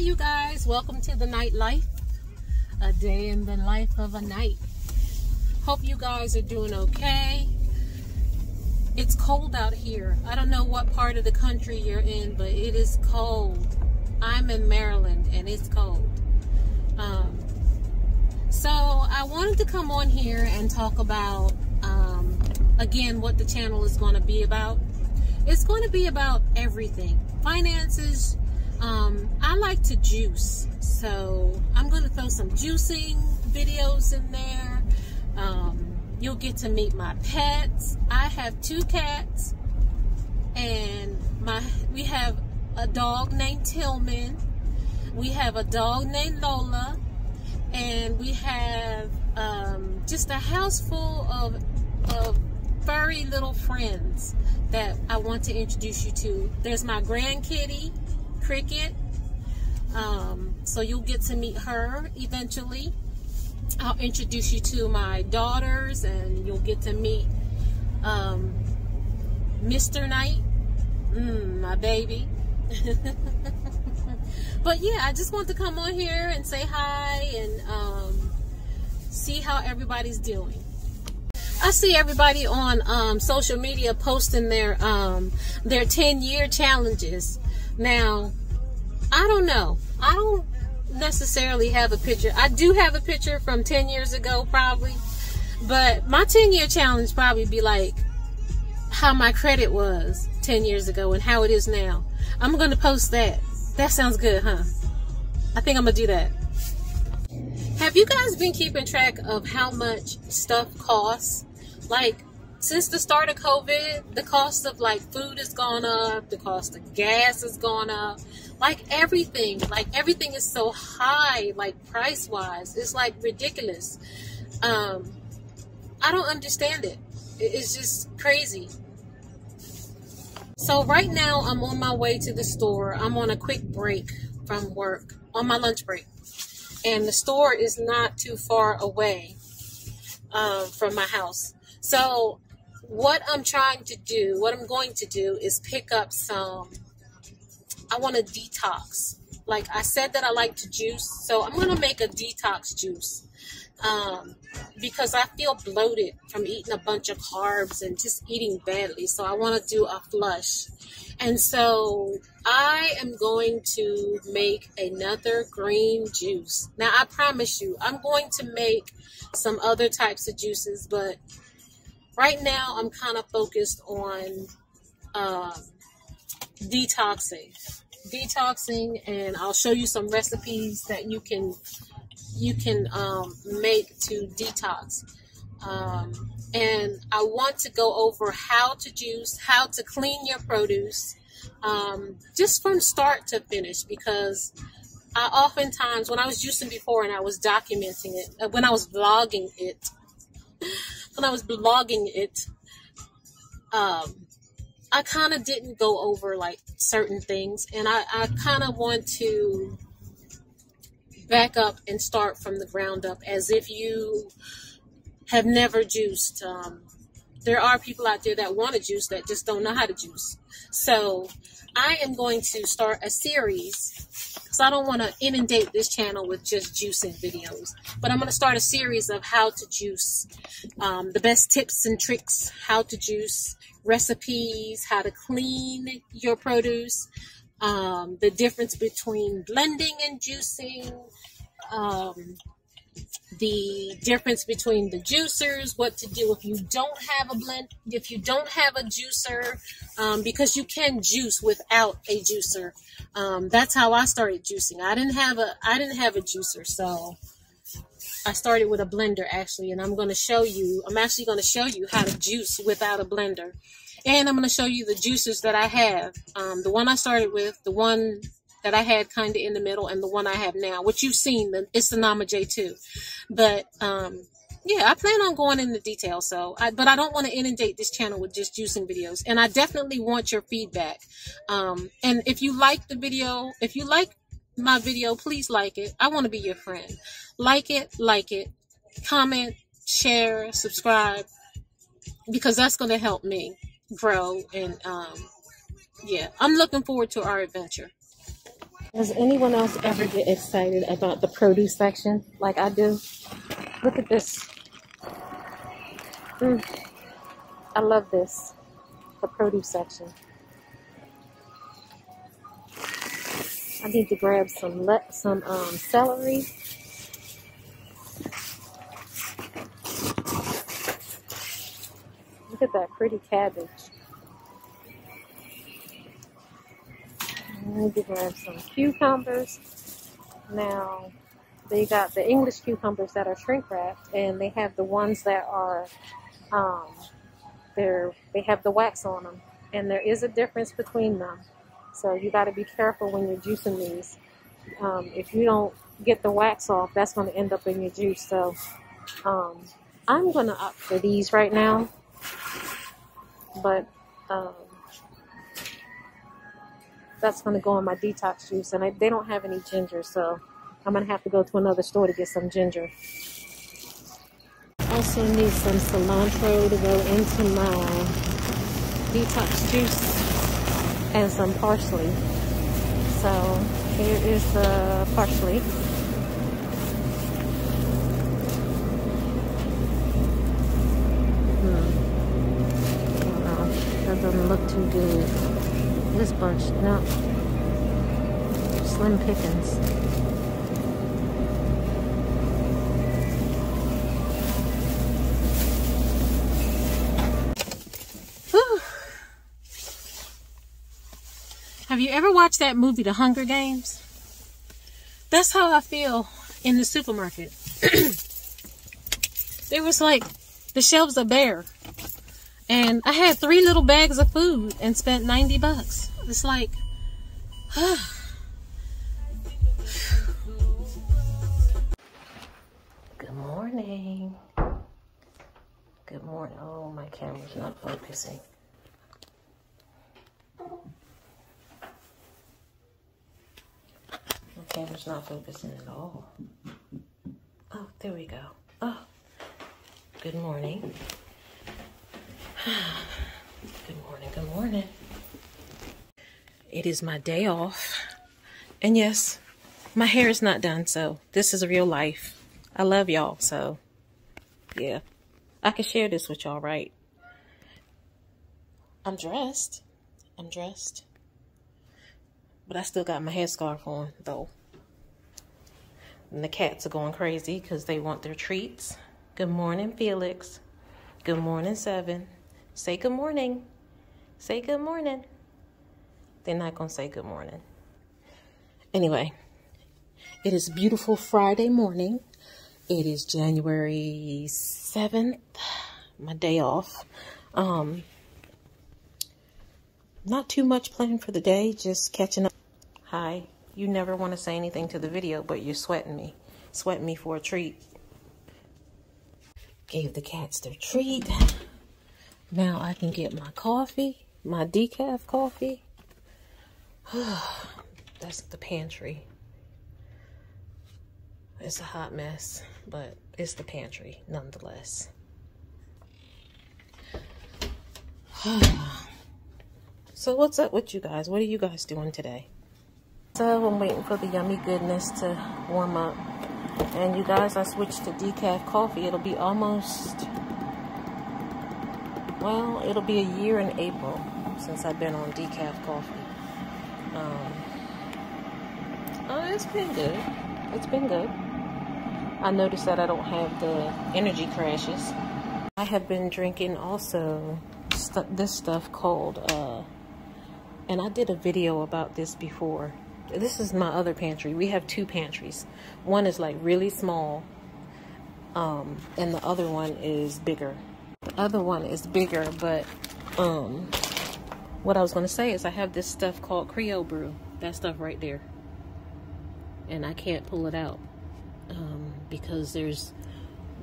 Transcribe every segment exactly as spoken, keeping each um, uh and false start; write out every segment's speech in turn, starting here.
you guys, welcome to the Knight Lyfe, a day in the life of a knight. Hope you guys are doing okay. It's cold out here. I don't know what part of the country you're in, but it is cold. I'm in Maryland and it's cold. Um, so I wanted to come on here and talk about um, again what the channel is going to be about. It's going to be about everything, finances. Um, I like to juice, so I'm going to throw some juicing videos in there. Um, you'll get to meet my pets. I have two cats, and my we have a dog named Tillman. We have a dog named Lola, and we have um, just a house full of of furry little friends that I want to introduce you to. There's my grandkitty, Cricket, um, so you'll get to meet her eventually. I'll introduce you to my daughters, and you'll get to meet um, Mister Knight, mm, my baby. But yeah, I just want to come on here and say hi and um, see how everybody's doing. I see everybody on um, social media posting their um, their ten year challenges. Now, I don't know. I don't necessarily have a picture. I do have a picture from ten years ago, probably. But my ten year challenge probably be like how my credit was ten years ago and how it is now. I'm going to post that. That sounds good, huh? I think I'm going to do that. Have you guys been keeping track of how much stuff costs? Like, since the start of COVID, the cost of like food has gone up, the cost of gas has gone up, like everything, like everything is so high, like price wise, it's like ridiculous. Um, I don't understand it. It's just crazy. So right now I'm on my way to the store. I'm on a quick break from work, on my lunch break. And the store is not too far away um, from my house. So what I'm trying to do, what I'm going to do is pick up some, I want to detox. Like I said that I like to juice, so I'm going to make a detox juice um, because I feel bloated from eating a bunch of carbs and just eating badly. So I want to do a flush. And so I am going to make another green juice. Now I promise you, I'm going to make some other types of juices, but right now, I'm kind of focused on um, detoxing, detoxing, and I'll show you some recipes that you can you can um, make to detox. Um, and I want to go over how to juice, how to clean your produce, um, just from start to finish, because I oftentimes, when I was juicing before and I was documenting it, when I was vlogging it, when I was blogging it, um, I kind of didn't go over like certain things, and I, I kind of want to back up and start from the ground up as if you have never juiced. Um, there are people out there that want to juice that just don't know how to juice. So I am going to start a series, because I don't want to inundate this channel with just juicing videos, but I'm going to start a series of how to juice, um, the best tips and tricks, how to juice, recipes, how to clean your produce, um, the difference between blending and juicing, um, the difference between the juicers, what to do if you don't have a blend, if you don't have a juicer, um, because you can juice without a juicer. Um, that's how I started juicing. I didn't have a, I didn't have a juicer, so I started with a blender actually, and I'm going to show you, I'm actually going to show you how to juice without a blender. And I'm going to show you the juicers that I have. Um, the one I started with, the one that I had kind of in the middle, and the one I have now, which you've seen, it's the Nama J two. But um, yeah, I plan on going into detail. So, I, but I don't want to inundate this channel with just juicing videos, and I definitely want your feedback. Um, and if you like the video, if you like my video, please like it. I want to be your friend. Like it, like it, comment, share, subscribe, because that's going to help me grow. And um, yeah, I'm looking forward to our adventure. Does anyone else ever get excited about the produce section like I do? Look at this. Mm. I love this, the produce section. I need to grab some le some um, celery. Look at that pretty cabbage. I need to grab some cucumbers. Now, they got the English cucumbers that are shrink wrapped, and they have the ones that are, um, they're, they have the wax on them, and there is a difference between them. So you got to be careful when you're juicing these. Um, if you don't get the wax off, that's going to end up in your juice. So um, I'm going to opt for these right now, but um, that's going to go in my detox juice, and I, they don't have any ginger, so I'm going to have to go to another store to get some ginger. Also need some cilantro to go into my detox juice and some parsley. So here is the parsley. Hmm. I don't know. That doesn't look too good. This bunch, no. Slim pickings. Have you ever watched that movie, The Hunger Games? That's how I feel in the supermarket. There was like, the shelves are bare. And I had three little bags of food and spent ninety bucks. It's like, huh. Good morning. Good morning. Oh, my camera's not focusing. Camera's not focusing at all. Oh, there we go. Oh, good morning. Good morning, good morning. It is my day off. And yes, my hair is not done, so this is real life. I love y'all, so yeah. I can share this with y'all, right? I'm dressed. I'm dressed. But I still got my headscarf on, though. And the cats are going crazy because they want their treats. Good morning, Felix. Good morning, Seven. Say good morning. Say good morning. They're not going to say good morning. Anyway, it is beautiful Friday morning. It is January seventh, my day off. Um, not too much planned for the day, just catching up. Hi. You never want to say anything to the video, but you're sweating me. Sweating me for a treat. Gave the cats their treat. Now I can get my coffee, my decaf coffee. That's the pantry. It's a hot mess, but it's the pantry nonetheless. So what's up with you guys? What are you guys doing today? So I'm waiting for the yummy goodness to warm up. And you guys, I switched to decaf coffee. It'll be almost, well, it'll be a year in April since I've been on decaf coffee. Um, oh, it's been good. It's been good. I noticed that I don't have the energy crashes. I have been drinking also st- this stuff called, uh, and I did a video about this before. This is my other pantry. We have two pantries. One is like really small, um, and the other one is bigger. The other one is bigger, but um, what I was going to say is I have this stuff called Creole Brew. That stuff right there. And I can't pull it out um, because there's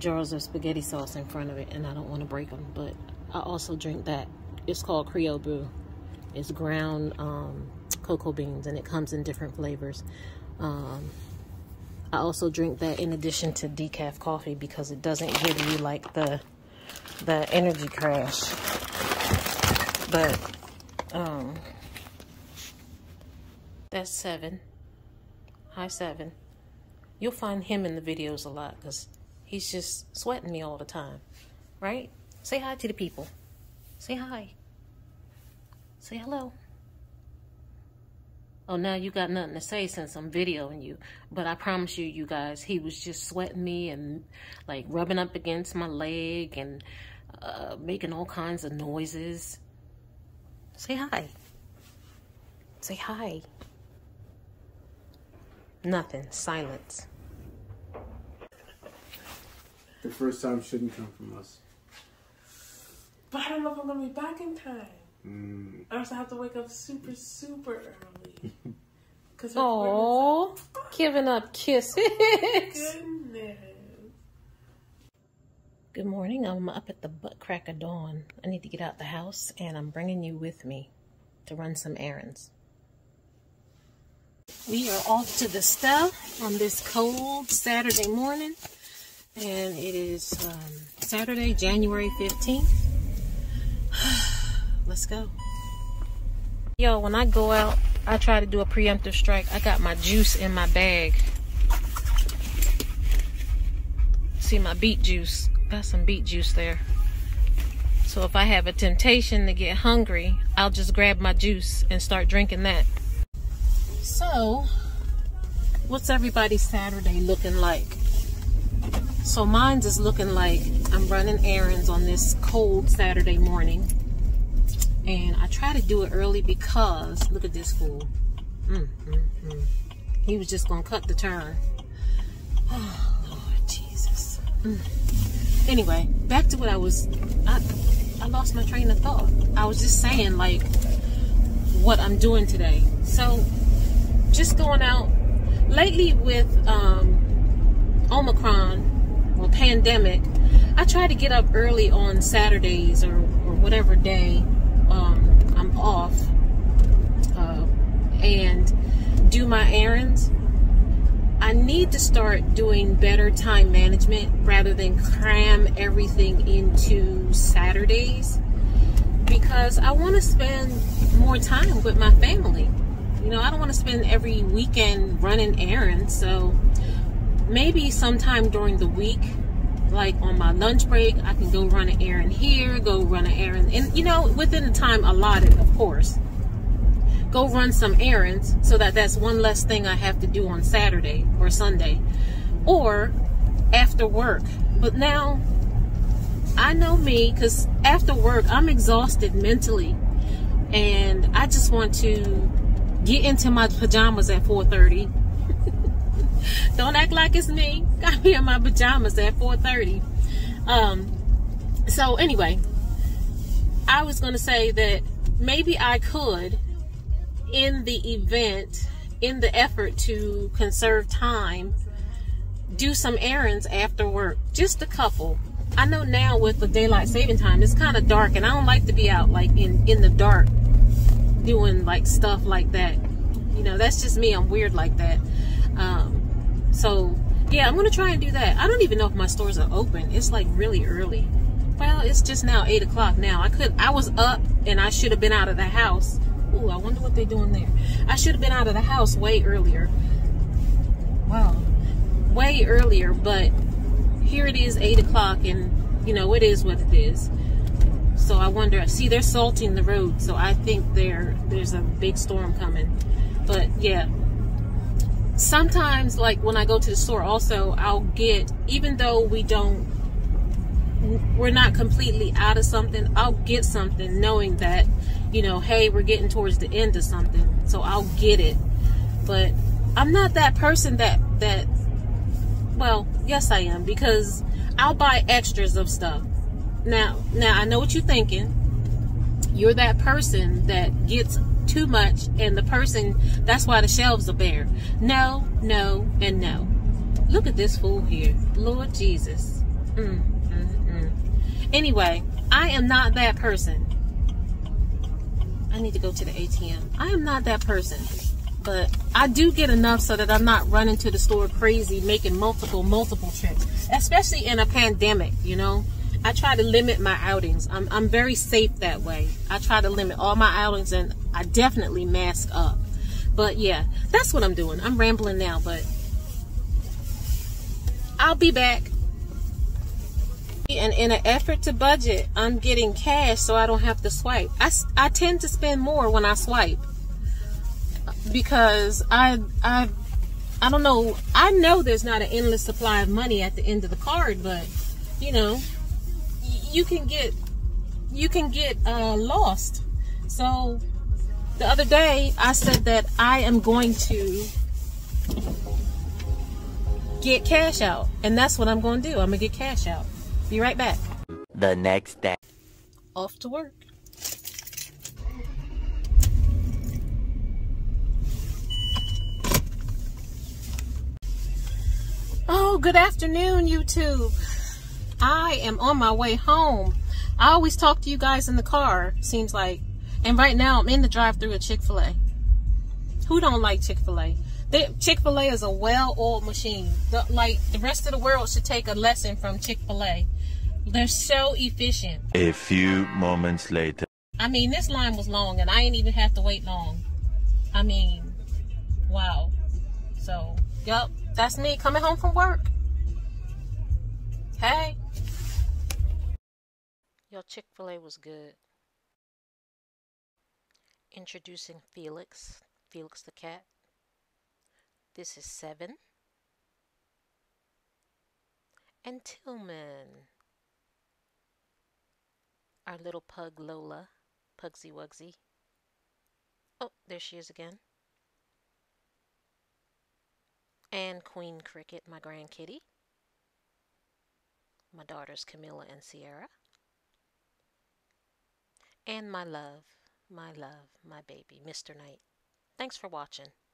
jars of spaghetti sauce in front of it, and I don't want to break them. But I also drink that. It's called Creole Brew. It's ground um, cocoa beans, and it comes in different flavors. Um, I also drink that in addition to decaf coffee because it doesn't give you like the the energy crash. But um, that's Seven. High Seven. You'll find him in the videos a lot because he's just sweating me all the time, right? Say hi to the people. Say hi. Say hello. Oh, now you got nothing to say since I'm videoing you. But I promise you, you guys, he was just sweating me and like rubbing up against my leg and uh, making all kinds of noises. Say hi. Say hi. Nothing. Silence. The first time shouldn't come from us. But I don't know if I'm going to be back in time. Mm. I also have to wake up super, super early. Oh, giving up kisses. Goodness. Good morning. I'm up at the butt crack of dawn. I need to get out the house, and I'm bringing you with me to run some errands. We are off to the stove on this cold Saturday morning, and it is um, Saturday, January fifteenth. Let's go. Yo, when I go out, I try to do a preemptive strike. I got my juice in my bag. See, my beet juice. Got some beet juice there. So if I have a temptation to get hungry, I'll just grab my juice and start drinking that. So, what's everybody's Saturday looking like? So mine's is looking like I'm running errands on this cold Saturday morning. And I try to do it early because, look at this fool. Mm, mm, mm. He was just going to cut the turn. Oh, Lord Jesus. Mm. Anyway, back to what I was, I, I lost my train of thought. I was just saying, like, what I'm doing today. So, just going out. Lately with um, Omicron or pandemic, I try to get up early on Saturdays or, or whatever day. Um, I'm off uh, and do my errands. I need to start doing better time management rather than cram everything into Saturdays, because I want to spend more time with my family. You know, I don't want to spend every weekend running errands, so maybe sometime during the week, like on my lunch break, I can go run an errand here, go run an errand, and you know, within the time allotted, of course, go run some errands, so that that's one less thing I have to do on Saturday or Sunday or after work. But now I know me, because after work I'm exhausted mentally and I just want to get into my pajamas at four thirty. Don't act like it's me. Got me in my pajamas at four thirty. Um, so anyway, I was going to say that maybe I could, in the event, in the effort to conserve time, do some errands after work. Just a couple. I know now with the daylight saving time, it's kind of dark, and I don't like to be out like in, in the dark doing like stuff like that. You know, that's just me. I'm weird like that. Um, So, yeah, I'm going to try and do that. I don't even know if my stores are open. It's, like, really early. Well, it's just now eight o'clock now. I could, I was up, and I should have been out of the house. Ooh, I wonder what they're doing there. I should have been out of the house way earlier. Wow. Way earlier, but here it is, eight o'clock, and, you know, it is what it is. So I wonder, see, they're salting the road, so I think there there's a big storm coming. But, yeah. Sometimes, like when I go to the store also, I'll get, even though we don't, we're not completely out of something, I'll get something knowing that, you know, hey, we're getting towards the end of something, so I'll get it. But I'm not that person that, that, well, yes I am, because I'll buy extras of stuff. Now, now I know what you're thinking. You're that person that gets too much, and the person, that's why the shelves are bare. No, no, and no. Look at this fool here. Lord Jesus. Mm, mm, mm. Anyway, I am not that person. I need to go to the A T M. I am not that person. But I do get enough so that I'm not running to the store crazy, making multiple, multiple trips. Especially in a pandemic, you know. I try to limit my outings. I'm, I'm very safe that way. I try to limit all my outings, and I definitely mask up. But yeah, that's what I'm doing. I'm rambling now, but I'll be back. And in an effort to budget, I'm getting cash so I don't have to swipe. I, I tend to spend more when I swipe because I, I, I don't know. I know there's not an endless supply of money at the end of the card, but you know, you can get, you can get uh, lost. So the other day I said that I am going to get cash out, and that's what I'm going to do. I'm going to get cash out. Be right back. The next day. Off to work. Oh, good afternoon, YouTube. I am on my way home. I always talk to you guys in the car, seems like. And right now I'm in the drive-thru at Chick-fil-A. Who don't like Chick-fil-A? Chick-fil-A is a well-oiled machine. The, like, the rest of the world should take a lesson from Chick-fil-A. They're so efficient. A few moments later. I mean, this line was long, and I didn't even have to wait long. I mean, wow. So, yup, that's me coming home from work. Hey. Yo, Chick-fil-A was good. Introducing Felix. Felix the cat. This is Seven. And Tillman. Our little pug Lola. Pugsy Wugsy. Oh, there she is again. And Queen Cricket, my grand kitty. My daughters Camilla and Sierra. And my love, my love, my baby, Mister Knight. Thanks for watching.